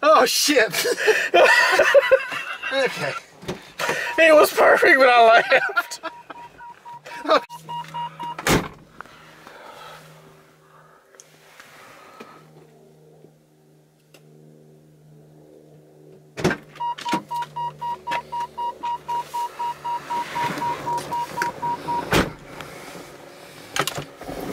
Oh shit. Okay. It was perfect when I left. Oh.